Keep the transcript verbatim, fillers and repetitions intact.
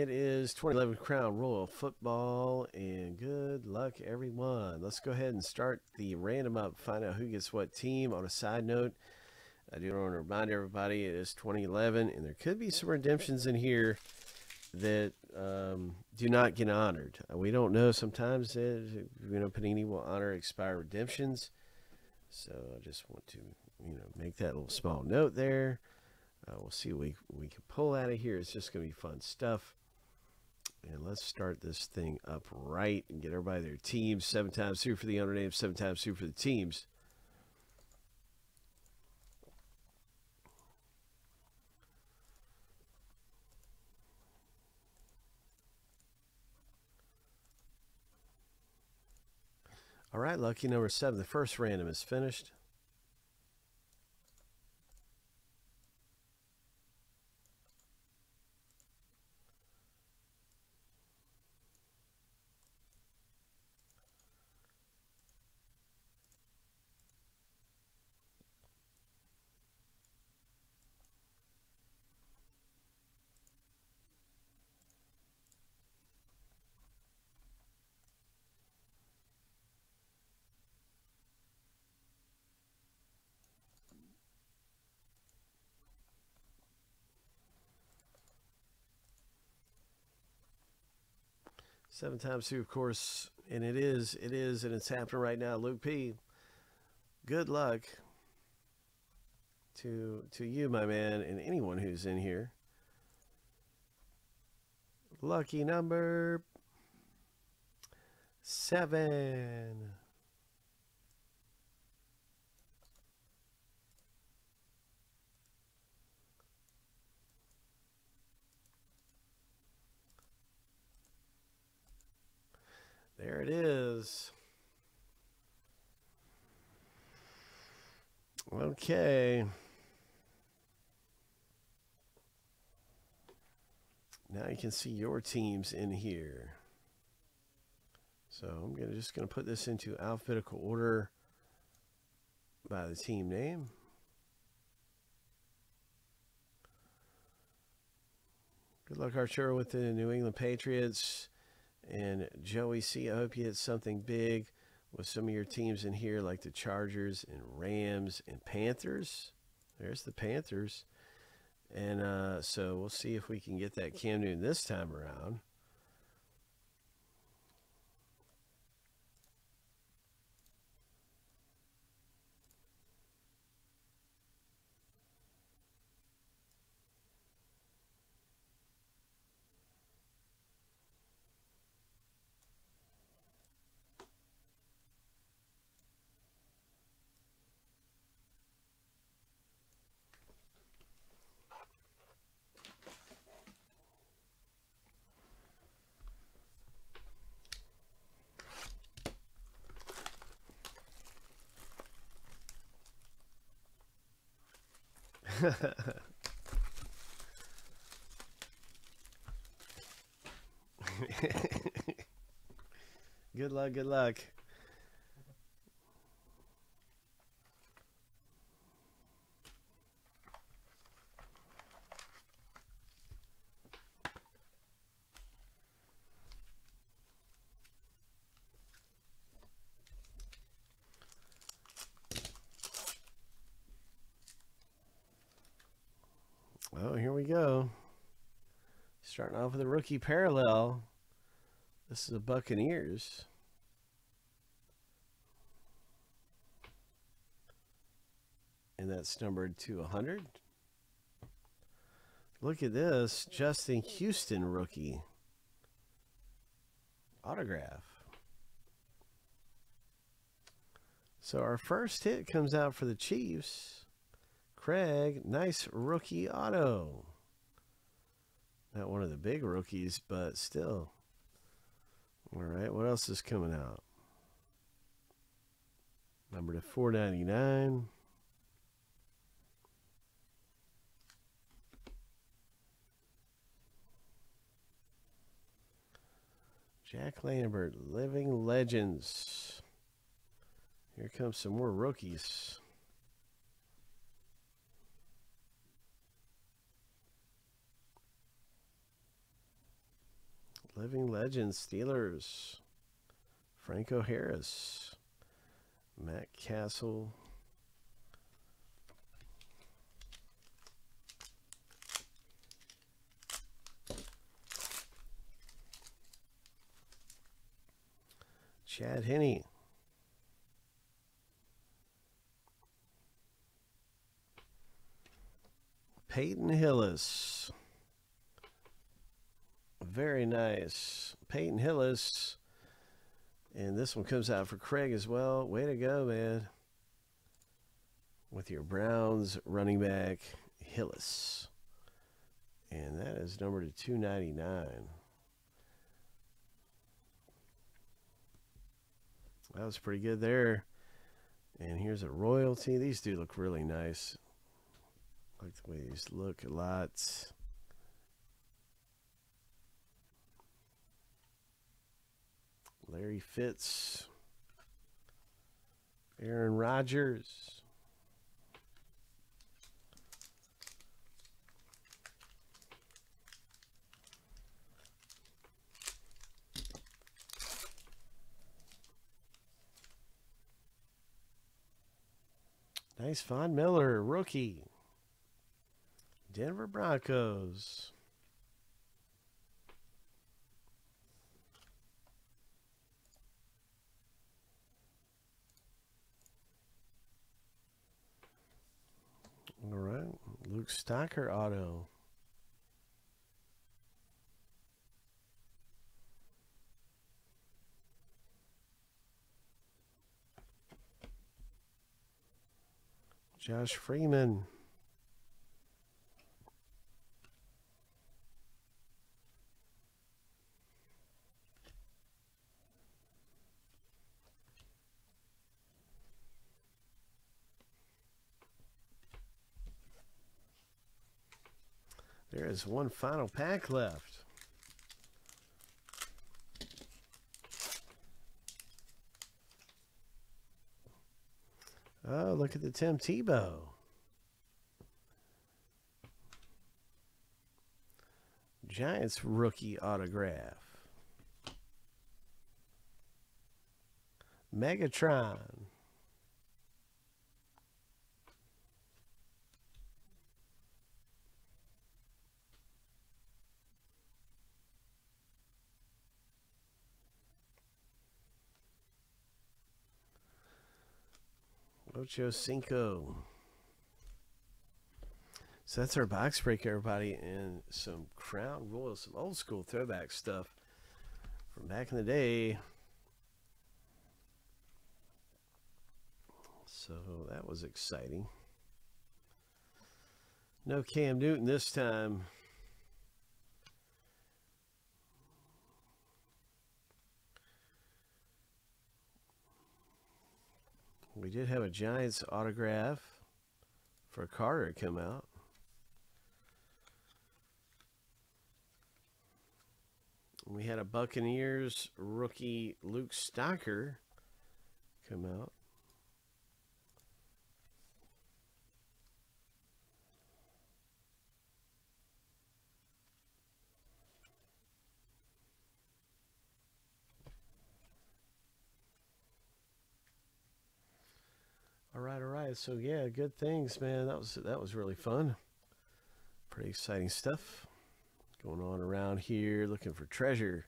It is twenty eleven Crown Royal Football, and good luck, everyone. Let's go ahead and start the random up, find out who gets what team. On a side note, I do want to remind everybody it is twenty eleven, and there could be some redemptions in here that um, do not get honored. We don't know. Sometimes that, you know, Panini will honor expired redemptions. So I just want to, you know, make that little small note there. Uh, we'll see what we, we can pull out of here. It's just going to be fun stuff. And let's start this thing up right and get everybody their teams. Seven times two for the owner names, seven times two for the teams. All right, lucky number seven. The first random is finished. Seven times two, of course, and it is, it is, and it's happening right now. Luke P, good luck to to you, my man, and anyone who's in here. Lucky number seven. There it is. Okay. Now you can see your teams in here. So I'm gonna just gonna put this into alphabetical order by the team name. Good luck, Archer, with the New England Patriots. And Joey C, I hope you hit something big with some of your teams in here, like the Chargers and Rams and Panthers. There's the Panthers. And uh, so we'll see if we can get that Cam Newton this time around. Good luck, good luck. Oh, here we go. Starting off with a rookie parallel. This is the Buccaneers. And that's numbered to one hundred. Look at this. Justin Houston rookie. Autograph. So our first hit comes out for the Chiefs. Craig, nice rookie auto. Not one of the big rookies, but still. All right, what else is coming out? Number to four ninety-nine. Jack Lambert, Living Legends. Here comes some more rookies. Living Legends Steelers, Franco Harris, Matt Castle, Chad Henne, Peyton Hillis. Very nice. Peyton Hillis. And this one comes out for Craig as well. Way to go, man. With your Browns running back, Hillis. And that is numbered to two ninety-nine. That was pretty good there. And here's a royalty. These do look really nice. I like the way these look a lot. Larry Fitz. Aaron Rodgers. Nice Von Miller, rookie. Denver Broncos. All right, Luke Stocker auto. Josh Freeman. There is one final pack left. Oh, look at the Tim Tebow. Giants rookie autograph. Megatron. Ocho Cinco. So that's our box break, everybody, and some Crown Royale, some old school throwback stuff from back in the day. So that was exciting. No Cam Newton this time. We did have a Giants autograph for Carter come out. We had a Buccaneers rookie Luke Stocker come out. Alright, alright, so yeah, good things, man. That was that was really fun. Pretty exciting stuff going on around here, looking for treasure.